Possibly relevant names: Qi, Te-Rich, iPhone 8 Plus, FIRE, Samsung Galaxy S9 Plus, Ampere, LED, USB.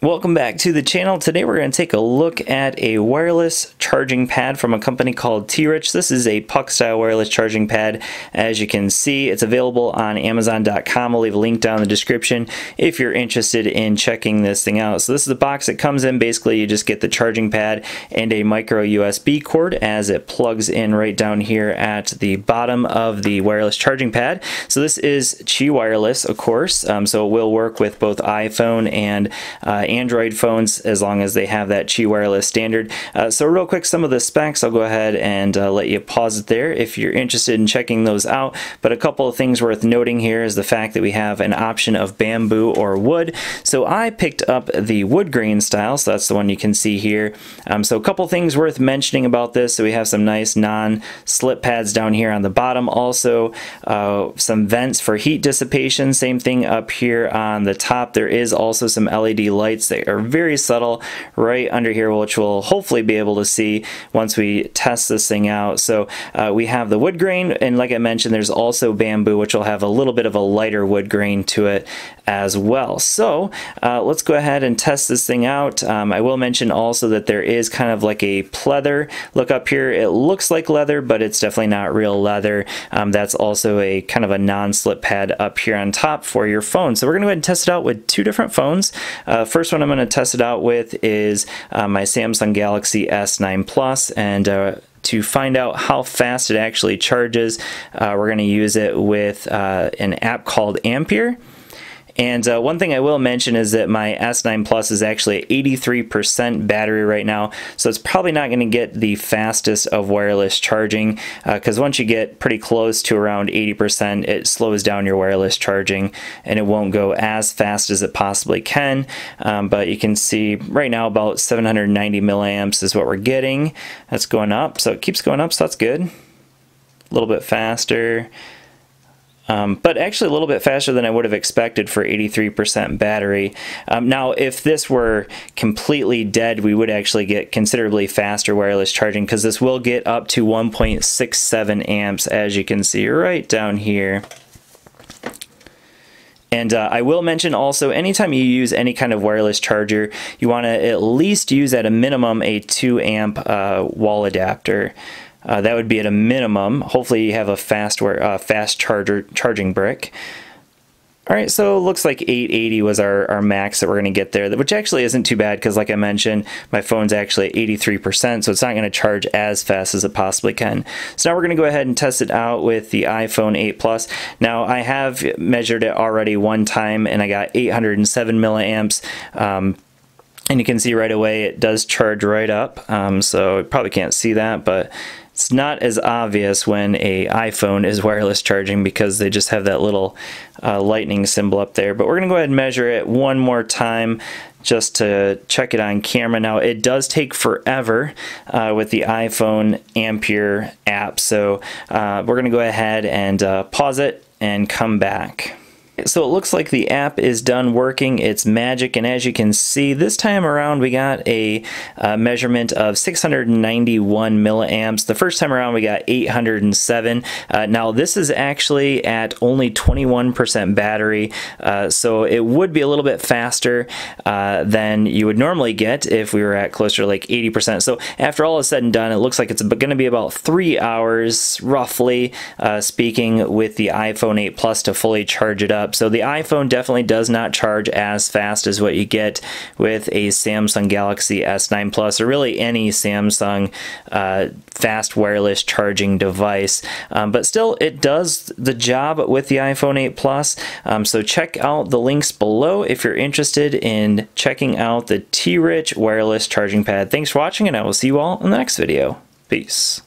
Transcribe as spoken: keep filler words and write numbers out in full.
Welcome back to the channel. Today we're going to take a look at a wireless charging pad from a company called Te-Rich. This is a puck style wireless charging pad. As you can see, it's available on amazon dot com. I'll leave a link down in the description if you're interested in checking this thing out. So this is the box that comes in. Basically, you just get the charging pad and a micro U S B cord as it plugs in right down here at the bottom of the wireless charging pad. So this is Qi wireless, of course, um, so it will work with both iPhone and uh, Android phones as long as they have that Qi wireless standard. Uh, so real quick, some of the specs, I'll go ahead and uh, let you pause it there if you're interested in checking those out. But a couple of things worth noting here is the fact that we have an option of bamboo or wood. So I picked up the wood grain style, so that's the one you can see here. Um, so a couple things worth mentioning about this. So we have some nice non-slip pads down here on the bottom. Also uh, some vents for heat dissipation. Same thing up here on the top. There is also some L E D lights. They are very subtle right under here, which we'll hopefully be able to see once we test this thing out. So uh, we have the wood grain, and like I mentioned, there's also bamboo, which will have a little bit of a lighter wood grain to it as well. So uh, let's go ahead and test this thing out. Um, I will mention also that there is kind of like a pleather look up here. It looks like leather, but it's definitely not real leather. Um, that's also a kind of a non-slip pad up here on top for your phone. So we're gonna go ahead and test it out with two different phones. Uh, first First one I'm going to test it out with is uh, my Samsung Galaxy S nine Plus, and uh, to find out how fast it actually charges, uh, we're going to use it with uh, an app called Ampere. And uh, one thing I will mention is that my S nine Plus is actually at eighty-three percent battery right now, so it's probably not going to get the fastest of wireless charging, because uh, once you get pretty close to around eighty percent, it slows down your wireless charging and it won't go as fast as it possibly can. Um, but you can see right now about seven hundred ninety milliamps is what we're getting. That's going up, so it keeps going up, so that's good. A little bit faster. Um, but actually a little bit faster than I would have expected for eighty-three percent battery. Um, now, if this were completely dead, we would actually get considerably faster wireless charging, because this will get up to one point six seven amps, as you can see right down here. And uh, I will mention also, anytime you use any kind of wireless charger, you want to at least use at a minimum a two amp uh, wall adapter. Uh, that would be at a minimum. Hopefully you have a fast, uh, fast charger charging brick. All right, so it looks like eight eighty was our, our max that we're gonna get there, which actually isn't too bad, because like I mentioned, my phone's actually at eighty-three percent, so it's not gonna charge as fast as it possibly can. So now we're gonna go ahead and test it out with the iPhone eight Plus. Now, I have measured it already one time, and I got eight hundred seven milliamps. Um, and you can see right away it does charge right up, um, so you probably can't see that, but it's not as obvious when a iPhone is wireless charging, because they just have that little uh, lightning symbol up there. But we're gonna go ahead and measure it one more time just to check it on camera. Now, it does take forever uh, with the iPhone Ampere app, so uh, we're gonna go ahead and uh, pause it and come back. So it looks like the app is done working its magic, and as you can see, this time around we got a uh, measurement of six hundred ninety-one milliamps. The first time around we got eight hundred seven. Uh, now this is actually at only twenty-one percent battery, uh, so it would be a little bit faster uh, than you would normally get if we were at closer to like eighty percent. So after all is said and done, it looks like it's going to be about three hours, roughly uh, speaking, with the iPhone eight Plus to fully charge it up. So the iPhone definitely does not charge as fast as what you get with a Samsung Galaxy S nine Plus, or really any Samsung uh, fast wireless charging device. Um, but still, it does the job with the iPhone eight Plus. Um, so check out the links below if you're interested in checking out the Te-Rich wireless charging pad. Thanks for watching, and I will see you all in the next video. Peace.